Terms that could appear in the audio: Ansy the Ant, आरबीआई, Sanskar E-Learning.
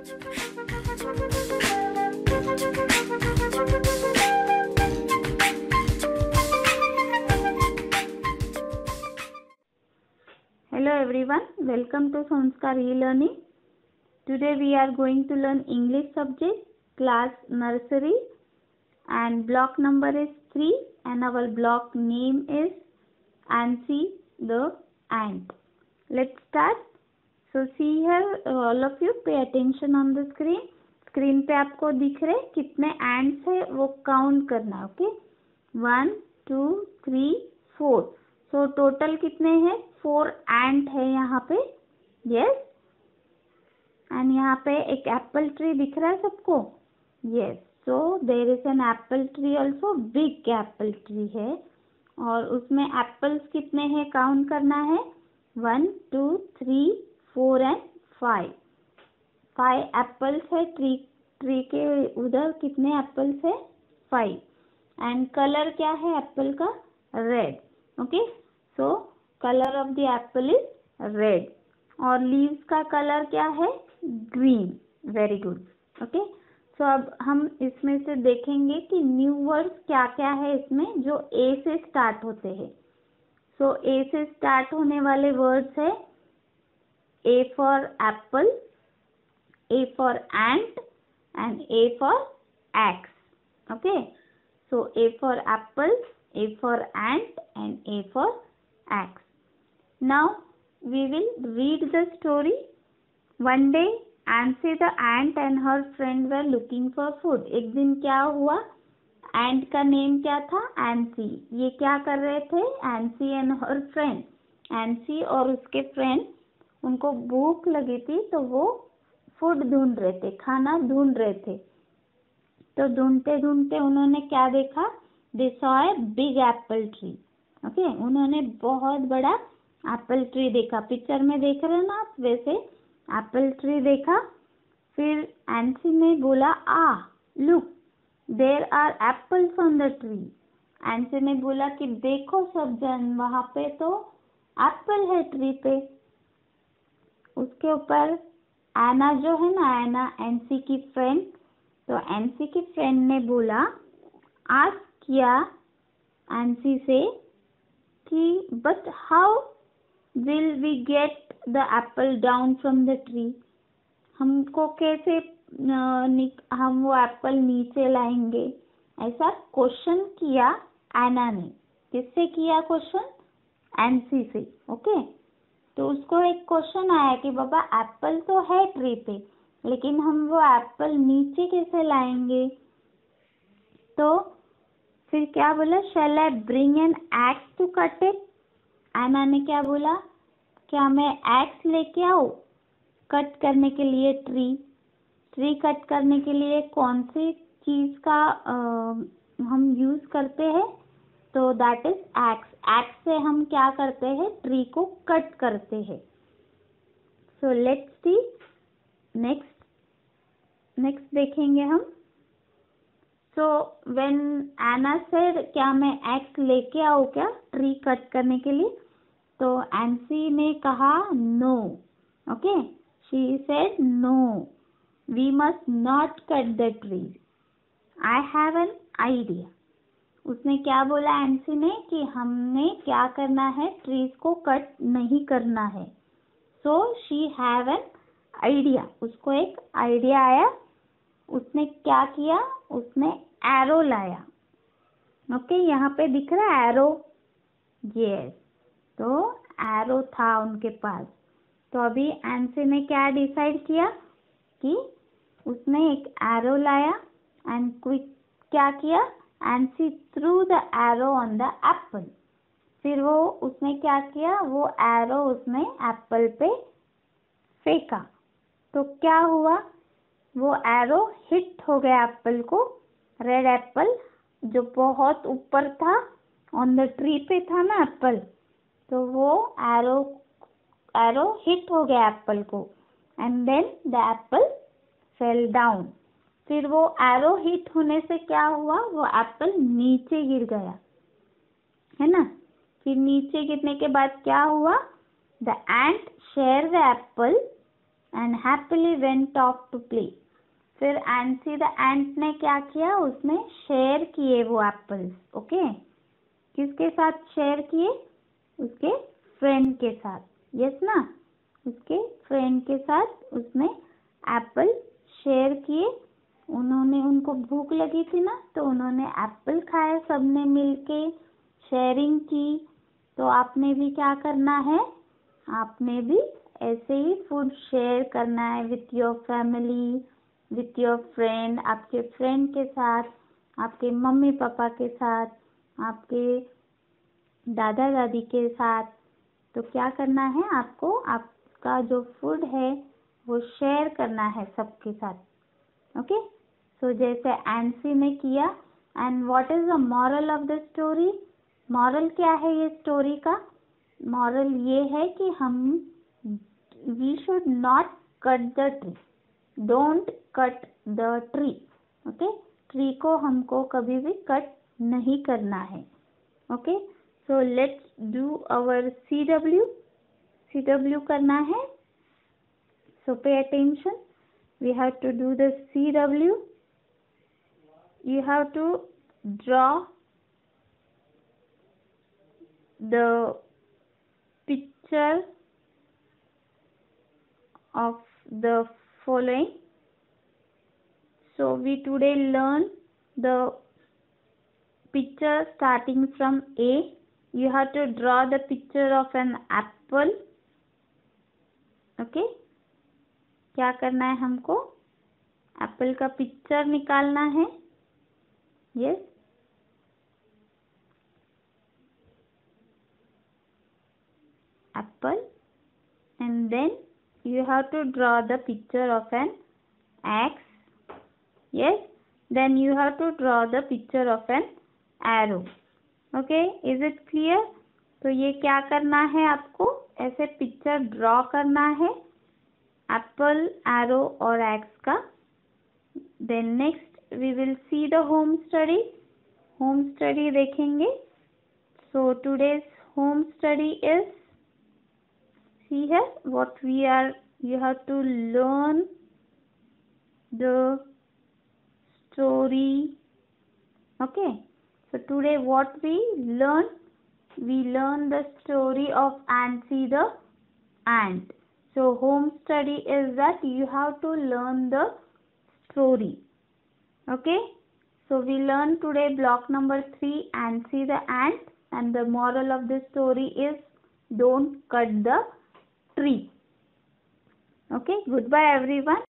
Hello everyone, welcome to Sanskar E-Learning. Today we are going to learn English subject, class nursery, and block number is 3, and our block name is Ansy the Ant. Let's start. So see here, all of you pay attention on the screen. Screen पे आपको दिख रहे कितने ants है वो count करना. Okay 1 2 3 4. So total कितने हैं? 4 एंट है यहाँ पे. यस. एंड यहाँ पे एक एप्पल ट्री दिख रहा है सबको. Yes. So there is an apple tree also. Big apple tree है और उसमें एप्पल्स कितने हैं काउंट करना है. 1 2 3 4 एंड 5. 5 एप्पल्स है. ट्री के उधर कितने एप्पल्स है? 5. एंड कलर क्या है एप्पल का? Red. Okay so colour of the apple is red. और लीव्स का कलर क्या है? Green. Very good. Okay so अब हम इसमें से देखेंगे कि न्यू वर्ड्स क्या क्या है इसमें जो ए से स्टार्ट होते हैं. सो ए से स्टार्ट होने वाले वर्ड्स है A for apple, A for ant, and A for axe. Okay, so A for apple, A for ant, and A for axe. Now we will read the story. One day, Ansy the ant and her friend were looking for food. एक दिन क्या हुआ? Ant का name क्या था? Ansy. ये क्या कर रहे थे? Ansy and her friend. Ansy और उसके friend, उनको भूख लगी थी तो वो फूड ढूंढ रहे थे, खाना ढूंढ रहे थे. तो ढूंढते ढूंढते उन्होंने क्या देखा? They saw a big apple tree. Okay उन्होंने बहुत बड़ा एप्पल ट्री देखा. पिक्चर में देख रहे हो ना आप, वैसे एप्पल ट्री देखा. फिर एंसी ने बोला ah look there are apples on the tree. Ancy ने बोला कि देखो सब जन, वहां पे तो एप्पल है ट्री पे. उसके ऊपर एना जो है ना, एना एनसी की फ्रेंड, तो एनसी की फ्रेंड ने बोला आस्क किया एनसी से कि but how will we get the apple down from the tree. हमको कैसे हम वो एप्पल नीचे लाएंगे, ऐसा क्वेश्चन किया एना ने. किससे किया क्वेश्चन? एनसी से. ओके तो उसको एक क्वेश्चन आया कि बाबा एप्पल तो है ट्री पे, लेकिन हम वो एप्पल नीचे कैसे लाएंगे. तो फिर क्या बोला? Shall I bring an axe to cut it. एना ने क्या बोला? क्या मैं एक्स लेके आऊं कट करने के लिए ट्री? ट्री कट करने के लिए कौन सी चीज का हम यूज करते हैं? तो दैट इज एक्स. एक्स से हम क्या करते हैं? ट्री को कट करते हैं. सो लेट्स सी नेक्स्ट देखेंगे हम. सो व्हेन एना सेड क्या मैं एक्स लेके आऊं क्या ट्री कट करने के लिए, तो एंसी ने कहा no. Okay she said no we must not cut the tree, I have an idea. उसने क्या बोला एंसी ने कि हमने क्या करना है, ट्रीज को कट नहीं करना है. So she have an idea. उसको एक आइडिया आया. उसने क्या किया? उसने एरो लाया. ओके यहाँ पे दिख रहा है एरो. यस तो एरो था उनके पास. तो अभी एंसी ने क्या डिसाइड किया कि उसने एक एरो लाया एंड क्विक क्या किया? Ancy threw the arrow on the apple. फिर वो उसने क्या किया? वो एरो उसने एप्पल पे फेंका. तो क्या हुआ? वो एरो हिट हो गया एप्पल को. रेड एप्पल जो बहुत ऊपर था, ऑन द ट्री पे था ना एप्पल, तो वो एरो हिट हो गया एप्पल को. And then the apple fell down. फिर वो एरो हिट होने से क्या हुआ? वो एप्पल नीचे गिर गया, है ना. फिर नीचे गिरने के बाद क्या हुआ? The ant share the apple and happily went off to play. फिर एंसी द एंट ने क्या किया, उसने शेयर किए वो एप्पल्स. ओके, किसके साथ शेयर किए? उसके फ्रेंड के साथ. यस ना, उसके फ्रेंड के साथ उसने एप्पल शेयर किए. उन्होंने, उनको भूख लगी थी ना, तो उन्होंने एप्पल खाया सबने मिलके, शेयरिंग की. तो आपने भी क्या करना है, आपने भी ऐसे ही फूड शेयर करना है with your family, with your friend, आपके फ्रेंड के साथ, आपके मम्मी पापा के साथ, आपके दादा दादी के साथ. तो क्या करना है आपको, आपका जो फूड है वो शेयर करना है सबके साथ. ओके, सो जैसे एंसी ने किया. And what is the moral of the story? Moral क्या है ये स्टोरी का? मॉरल ये है कि हम we should not cut the tree. Don't cut the tree. Okay, tree को हमको कभी भी कट नहीं करना है. Okay, so let's do our C W. C W करना है, so pay attention. We have to do the C W. You have to draw the picture of the following. So we today learn the picture starting from A. You have to draw the picture of an apple. Okay, क्या करना है हमको, Apple का picture निकालना है. Yes, apple, and then you have to draw the picture of an axe. Yes, then you have to draw the picture of an arrow. Okay, is it clear? तो ये क्या करना है आपको, ऐसे पिक्चर ड्रॉ करना है एप्पल, एरो और एक्स का. Then next we will see the home study. Home study देखेंगे. So today's home study is, see here what we are, you have to learn the story. Okay, so today what we learn the story of Ansy the Ant. So home study is that you have to learn the story. Okay, so we learn today block number 3, Ansy the Ant, and the moral of the story is don't cut the tree. Okay, goodbye everyone.